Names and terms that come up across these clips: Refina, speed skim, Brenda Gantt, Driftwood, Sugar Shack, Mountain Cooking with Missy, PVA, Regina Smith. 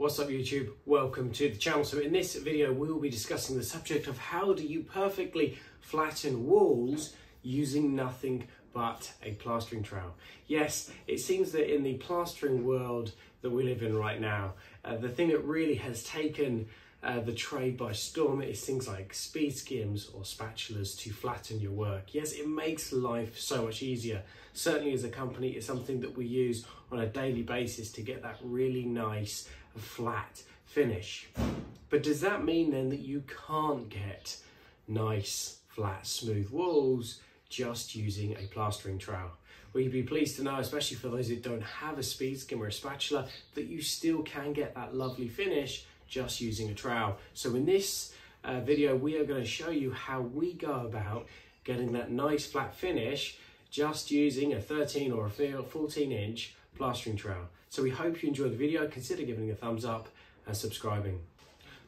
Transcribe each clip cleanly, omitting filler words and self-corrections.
What's up YouTube? Welcome to the channel. So in this video we will be discussing the subject of how do you perfectly flatten walls using nothing but a plastering trowel. Yes, it seems that in the plastering world that we live in right now, the thing that really has taken the trade by storm is things like speed skims or spatulas to flatten your work. Yes, it makes life so much easier. Certainly as a company, it's something that we use on a daily basis to get that really nice flat finish. But does that mean then that you can't get nice flat smooth walls just using a plastering trowel? Well, you'd be pleased to know, especially for those that don't have a speed skim or a spatula, that you still can get that lovely finish just using a trowel. So in this video we are going to show you how we go about getting that nice flat finish just using a 13 or a 14 inch plastering trowel. So we hope you enjoy the video. Consider giving it a thumbs up and subscribing.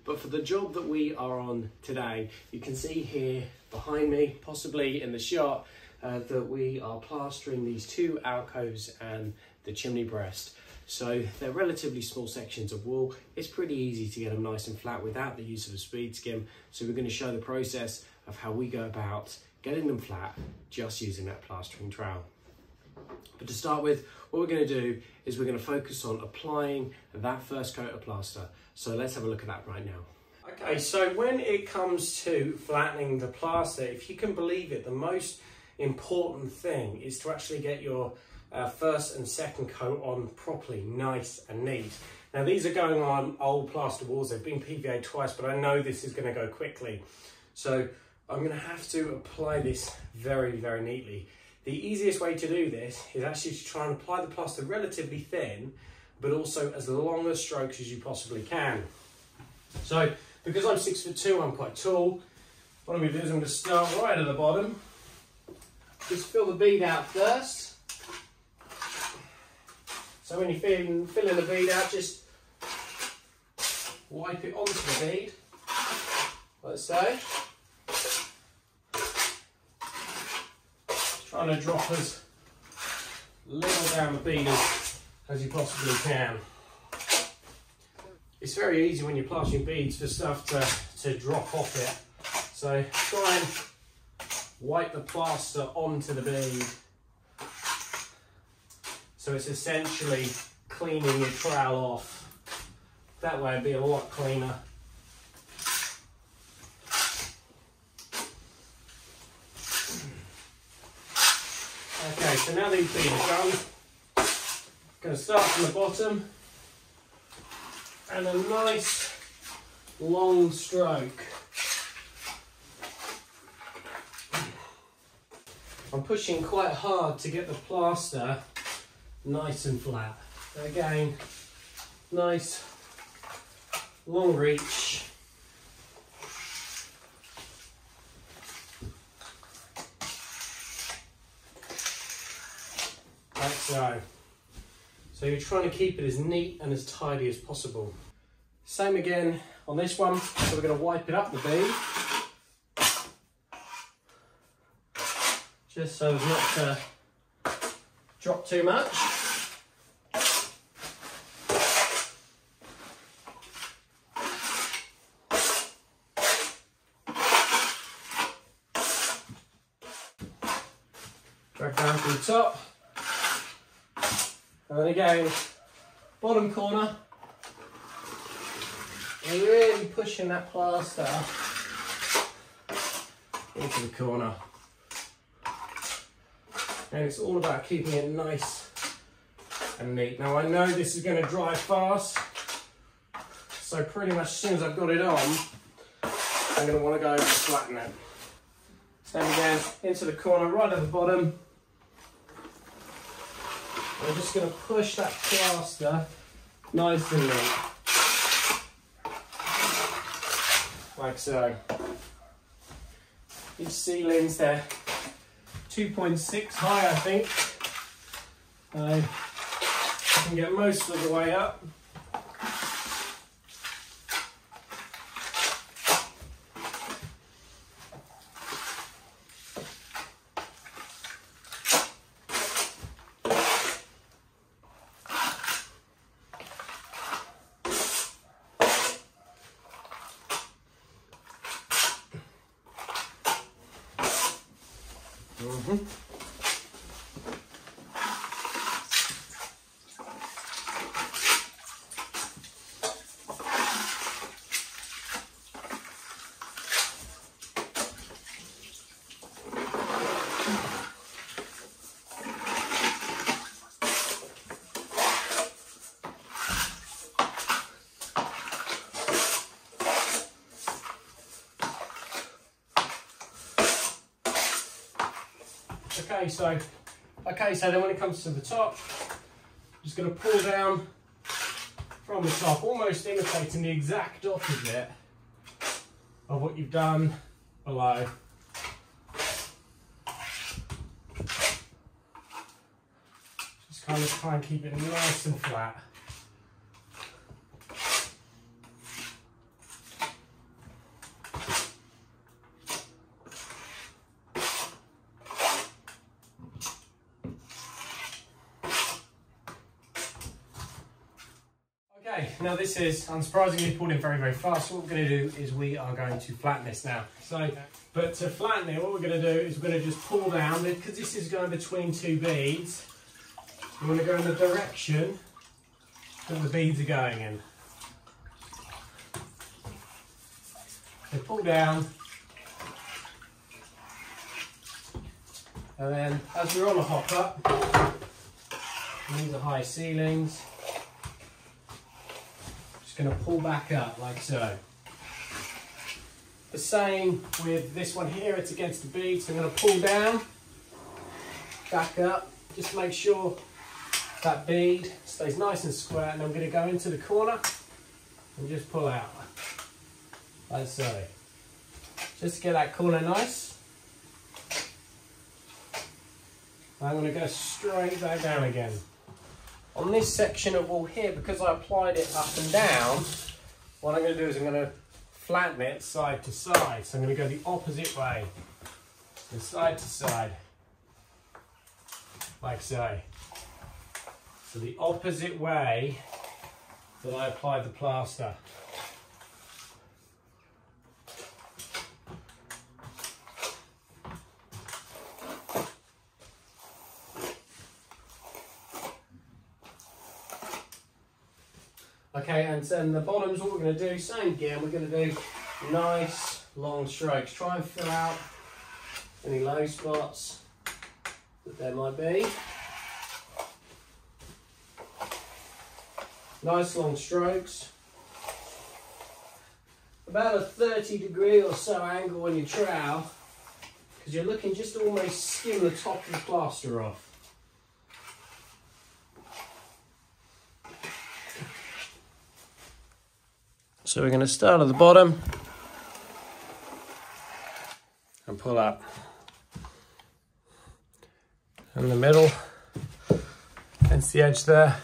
But for the job that we are on today, you can see here behind me, possibly in the shot, that we are plastering these two alcoves and the chimney breast. So they're relatively small sections of wall. It's pretty easy to get them nice and flat without the use of a speed skim. So we're going to show the process of how we go about getting them flat just using that plastering trowel. But to start with, what we're going to do is we're going to focus on applying that first coat of plaster. So let's have a look at that right now. Okay, so when it comes to flattening the plaster, if you can believe it, the most important thing is to actually get your first and second coat on properly, nice and neat. Now these are going on old plaster walls. They've been PVA twice, but I know this is going to go quickly. So I'm going to have to apply this very, very neatly. The easiest way to do this is actually to try and apply the plaster relatively thin, but also as long a strokes as you possibly can. So, because I'm 6'2", I'm quite tall. What I'm going to do is I'm going to start right at the bottom. Just fill the bead out first. So when you're filling the bead out, just wipe it onto the bead, like so. Trying to drop as little down the bead as you possibly can. It's very easy when you're plastering beads for stuff to drop off it. So try and wipe the plaster onto the bead. So it's essentially cleaning your trowel off. That way it'd be a lot cleaner. Okay, so now these beads are done, I'm going to start from the bottom and a nice long stroke. I'm pushing quite hard to get the plaster nice and flat. Again, nice long reach. Like so. So you're trying to keep it as neat and as tidy as possible. Same again on this one, so we're going to wipe it up the bead. Just so as not to drop too much. Drag down to the top. And then again, bottom corner, and really pushing that plaster into the corner. And it's all about keeping it nice and neat. Now I know this is going to dry fast, so pretty much as soon as I've got it on, I'm going to want to go and flatten it. Same again, into the corner, right at the bottom. I'm just going to push that plaster nice and neat, like so. Each ceiling's there, 2.6 high I think. I can get most of the way up. Okay, so then when it comes to the top, I'm just going to pull down from the top, almost imitating the exact opposite of what you've done below. Just kind of try and keep it nice and flat. Now this is unsurprisingly pulled in very, very fast. So what we're going to do is we are going to flatten this now. So, but to flatten it, what we're going to do is we're going to just pull down, because this is going between two beads. We're going to go in the direction that the beads are going in. So pull down. And then as we're on a hop up, these are high ceilings. Just going to pull back up like so. The same with this one here, it's against the bead, so I'm going to pull down, back up, just make sure that bead stays nice and square, and I'm going to go into the corner and just pull out like so, just to get that corner nice. I'm going to go straight back down again. On this section of wall here, because I applied it up and down, what I'm going to do is I'm going to flatten it side to side. So I'm going to go the opposite way, so side to side, like so. So the opposite way that I applied the plaster. Okay, and then the bottoms, what we're going to do, same again, we're going to do nice long strokes. Try and fill out any low spots that there might be. Nice long strokes. About a 30 degree or so angle on your trowel, because you're looking just to almost skim the top of the plaster off. So we're going to start at the bottom and pull up, in the middle, against the edge there,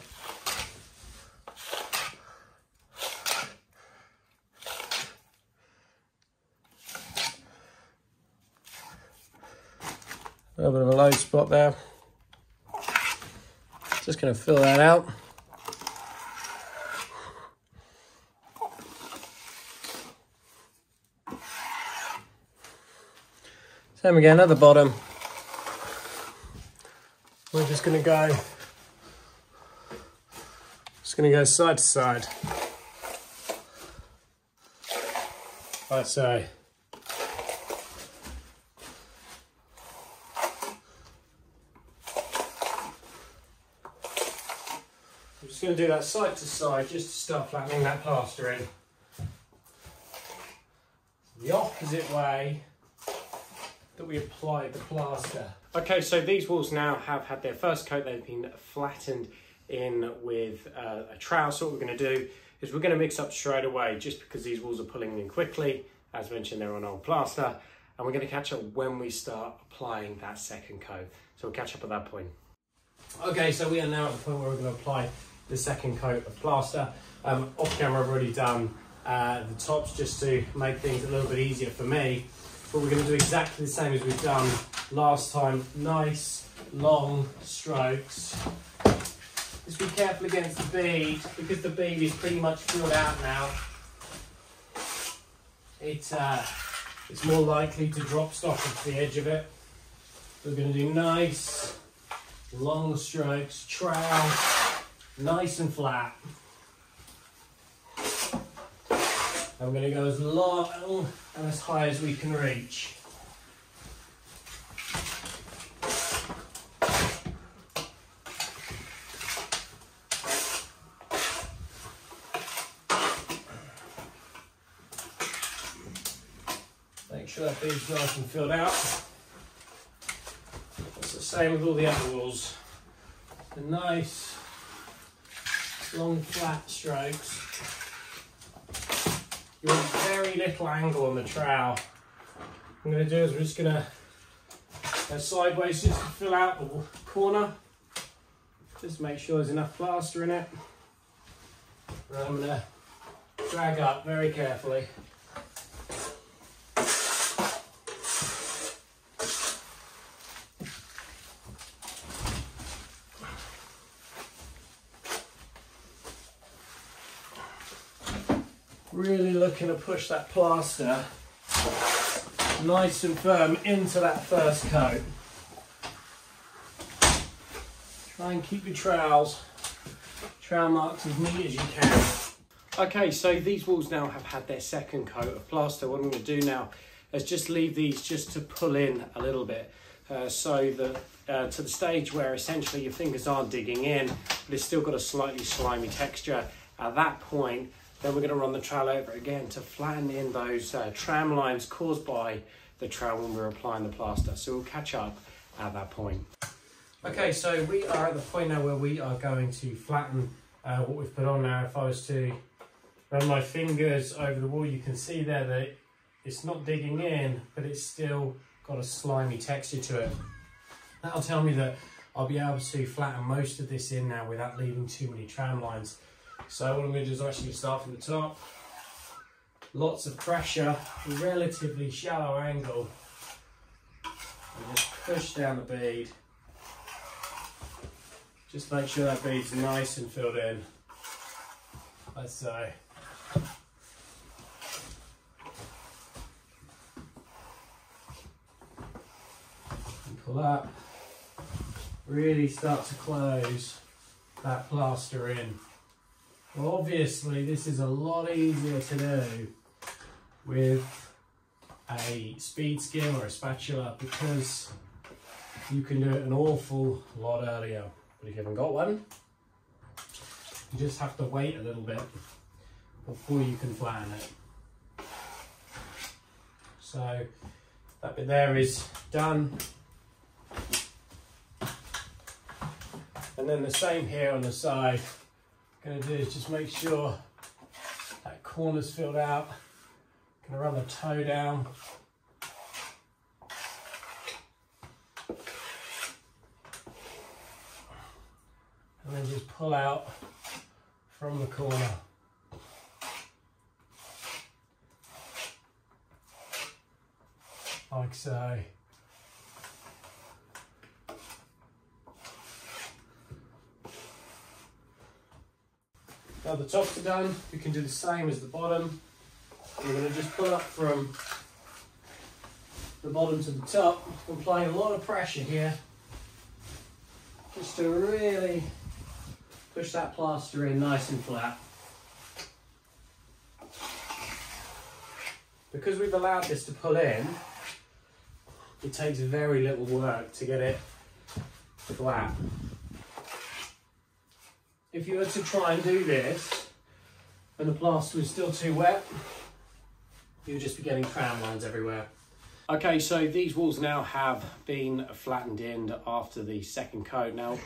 a little bit of a low spot there, just going to fill that out. Same again at the bottom. We're just going to go, side to side, like so. I'm just going to do that side to side just to start flattening that plaster in. The opposite way that we applied the plaster. Okay, so these walls now have had their first coat. They've been flattened in with a trowel. So what we're going to do is we're going to mix up straight away, just because these walls are pulling in quickly. As mentioned, they're on old plaster, and we're going to catch up when we start applying that second coat. So we'll catch up at that point. Okay, so we are now at the point where we're going to apply the second coat of plaster. Off camera I've already done the tops just to make things a little bit easier for me. But we're going to do exactly the same as we've done last time. Nice, long strokes. Just be careful against the bead, because the bead is pretty much filled out now. It's more likely to drop stock off the edge of it. We're going to do nice long strokes, trail nice and flat. I'm going to go as long and as high as we can reach. Make sure that bead's nice and filled out. That's the same with all the other wools. The nice long flat strokes. You want very little angle on the trowel. I'm going to do is we're just going to go sideways just to fill out the corner. Just make sure there's enough plaster in it. And I'm going to drag up very carefully. Really looking to push that plaster nice and firm into that first coat. Try and keep your trowel marks as neat as you can. Okay, so these walls now have had their second coat of plaster. What I'm going to do now is just leave these just to pull in a little bit, so that to the stage where essentially your fingers are digging in, but it's still got a slightly slimy texture. At that point, then we're going to run the trowel over again to flatten in those tram lines caused by the trowel when we're applying the plaster. So we'll catch up at that point. Okay, so we are at the point now where we are going to flatten what we've put on now. If I was to run my fingers over the wall, you can see there that it's not digging in, but it's still got a slimy texture to it. That'll tell me that I'll be able to flatten most of this in now without leaving too many tram lines. So what I'm going to do is actually start from the top. Lots of pressure, relatively shallow angle. And just push down the bead. Just make sure that bead's nice and filled in. Let's say. And pull up. Really start to close that plaster in. Obviously, this is a lot easier to do with a speed skim or a spatula because you can do it an awful lot earlier. But if you haven't got one, you just have to wait a little bit before you can flatten it. So that bit there is done. And then the same here on the side. Going to do is just make sure that corner's filled out. Going to run the toe down. And then just pull out from the corner. Like so. Now the tops are done, we can do the same as the bottom. We're going to just pull up from the bottom to the top. We're applying a lot of pressure here just to really push that plaster in nice and flat. Because we've allowed this to pull in, it takes very little work to get it flat. If you were to try and do this and the plaster was still too wet, you'd just be getting tram lines everywhere. Okay, so these walls now have been flattened in after the second coat. Now,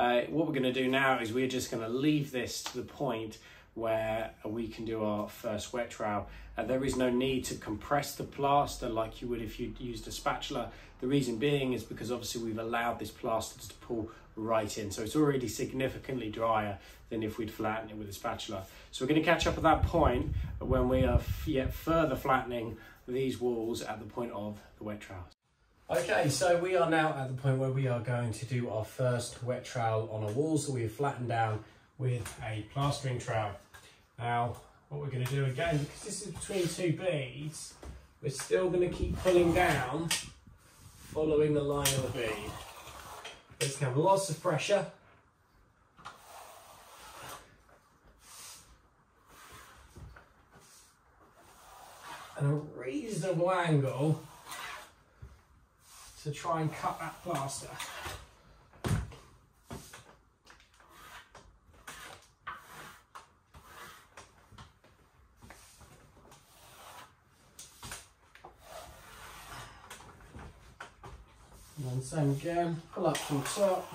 what we're going to do now is we're just going to leave this to the point where we can do our first wet trowel. There is no need to compress the plaster like you would if you used a spatula. The reason being is because obviously we've allowed this plaster to pull right in, so it's already significantly drier than if we'd flatten it with a spatula. So we're going to catch up at that point when we are yet further flattening these walls at the point of the wet trowels. Okay, so we are now at the point where we are going to do our first wet trowel on a wall so we've flattened down with a plastering trowel. Now, what we're going to do again, because this is between two beads, we're still going to keep pulling down following the line of the bead. It's going to have lots of pressure. And a reasonable angle to try and cut that plaster. And then same again, pull up from the top.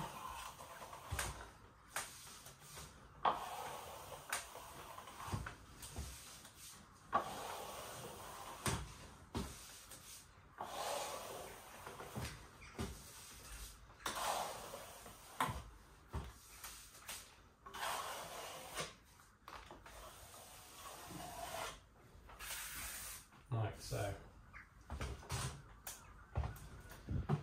Like so.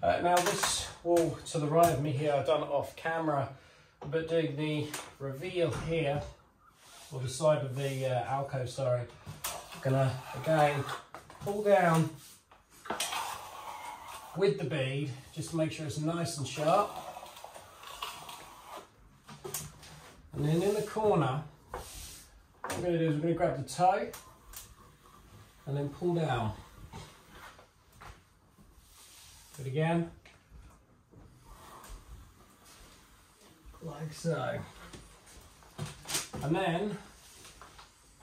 Now this wall to the right of me here, I've done it off camera, but doing the reveal here, or the side of the alcove, sorry, I'm going to again pull down with the bead just to make sure it's nice and sharp. And then in the corner, what I'm going to do is I'm going to grab the toe and then pull down. It again, like so, and then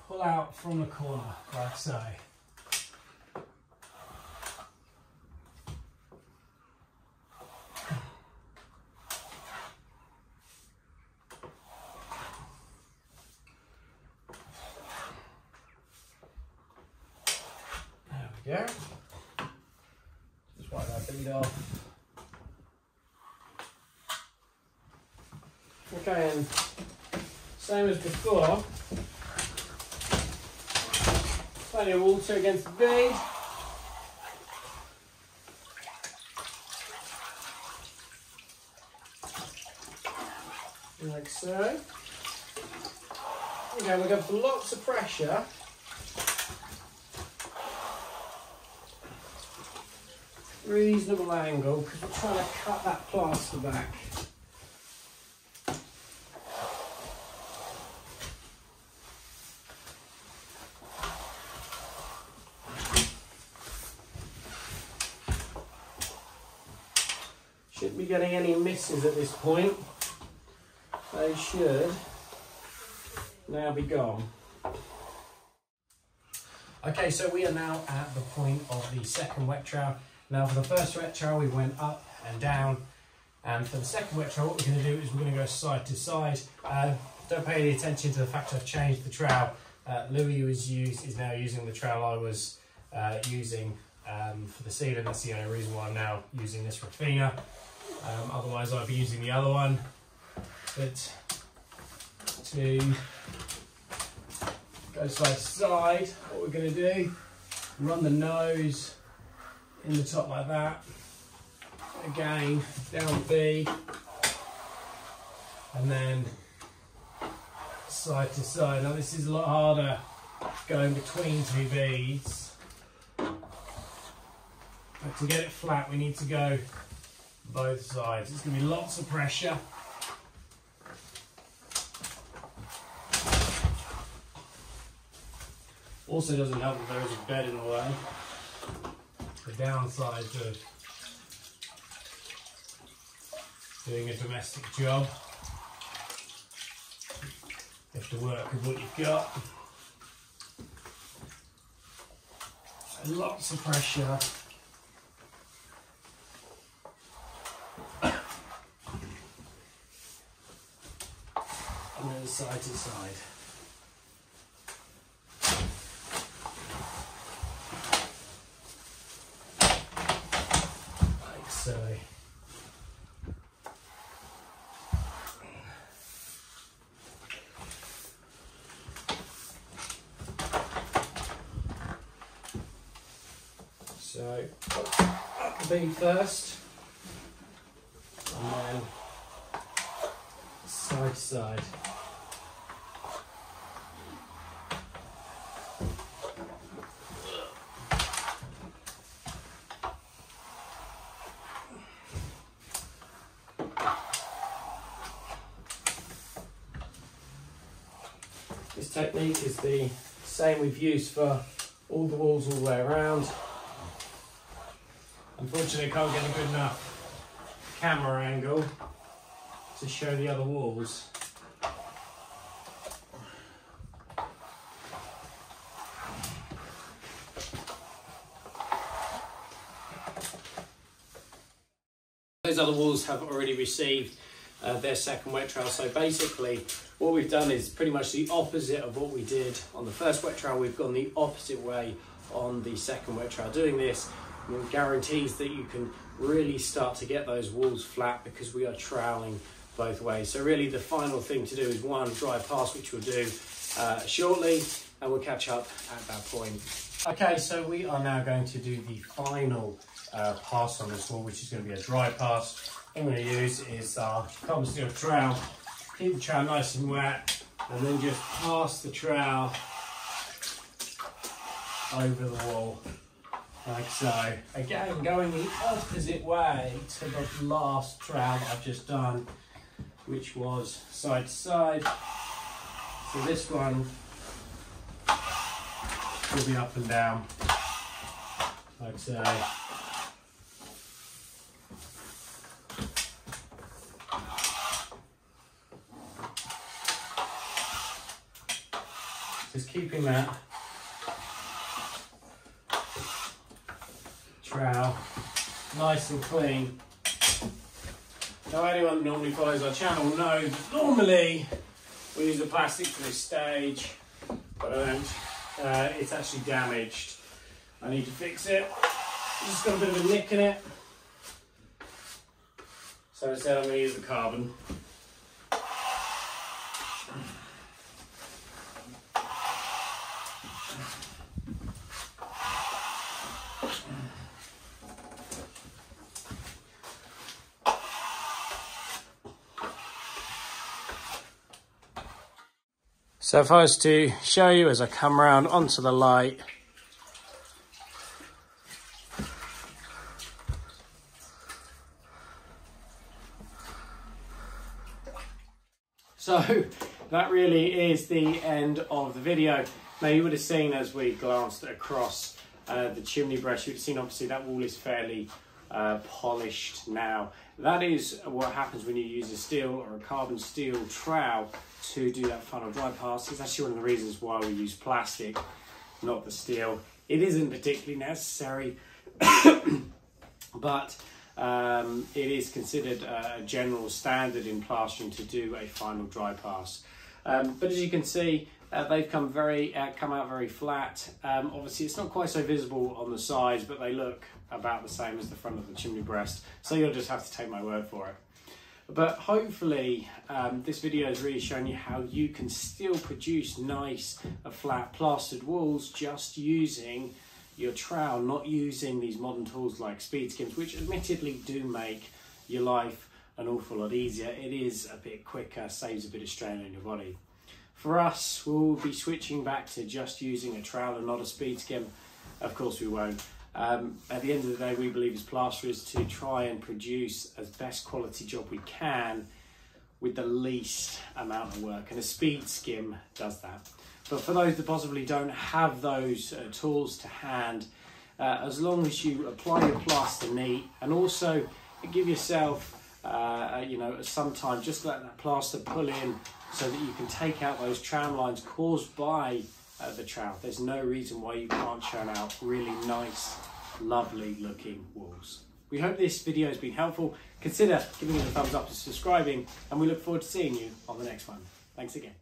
pull out from the corner, like so. There we go. Wipe that bead off. Okay, and same as before, plenty of water against the bead. Like so. Okay, we're going for lots of pressure. Reasonable angle, because we're trying to cut that plaster back. Shouldn't be getting any misses at this point. They should now be gone. Okay, so we are now at the point of the second wet trowel. Now for the first wet trowel we went up and down, and for the second wet trowel what we're going to do is we're going to go side to side. Don't pay any attention to the fact I've changed the trowel. Louis is now using the trowel I was using for the ceiling. That's the only reason why I'm now using this Refina. Otherwise I'd be using the other one. But to go side to side, what we're going to do, run the nose in the top like that, again down B, and then side to side. Now this is a lot harder going between two beads, but to get it flat we need to go both sides. There's going to be lots of pressure. Also doesn't help that there is a bed in the way. The downside of doing a domestic job, you have to work with what you've got. And lots of pressure. And then side to side. So up the bead first, and then side to side. technique is the same we've used for all the walls all the way around. Unfortunately, I can't get a good enough camera angle to show the other walls. Those other walls have already received their second wet trowel, so basically what we've done is pretty much the opposite of what we did on the first wet trowel. We've gone the opposite way on the second wet trowel. Doing this guarantees that you can really start to get those walls flat because we are troweling both ways. So really the final thing to do is one drive past, which we'll do shortly, and we'll catch up at that point. Okay, so we are now going to do the final pass on this wall, which is going to be a dry pass. What I'm going to use is our carbon steel trowel. Keep the trowel nice and wet, and then just pass the trowel over the wall, like so. Again, going the opposite way to the last trowel that I've just done, which was side to side. So this one will be up and down, like so. Just keeping that trowel nice and clean. Now, anyone that normally follows our channel knows that normally we use the plastic for this stage, but I don't. It's actually damaged. I need to fix it. Just got a bit of a nick in it, so instead I'm going to use the carbon. So if I was to show you as I come around onto the light, so that really is the end of the video. Now, you would have seen as we glanced across the chimney breast, you'd have seen obviously that wall is fairly polished now. That is what happens when you use a steel or a carbon steel trowel to do that final dry pass. It's actually one of the reasons why we use plastic, not the steel. It isn't particularly necessary, but it is considered a general standard in plastering to do a final dry pass. But as you can see, they've come out very flat. Obviously, it's not quite so visible on the sides, but they look about the same as the front of the chimney breast. So you'll just have to take my word for it. But hopefully this video has really shown you how you can still produce nice flat plastered walls just using your trowel, not using these modern tools like speed skims, which admittedly do make your life an awful lot easier. It is a bit quicker, saves a bit of strain on your body. For us, we'll be switching back to just using a trowel and not a speed skim. Of course we won't. At the end of the day, we believe as plasterers to try and produce as best quality job we can with the least amount of work, and a speed skim does that. But for those that possibly don't have those tools to hand, as long as you apply your plaster neat and also give yourself some time, just let that plaster pull in so that you can take out those tram lines caused by the trowel. There's no reason why you can't churn out really nice, lovely looking walls. We hope this video has been helpful. Consider giving it a thumbs up and subscribing, and we look forward to seeing you on the next one. Thanks again.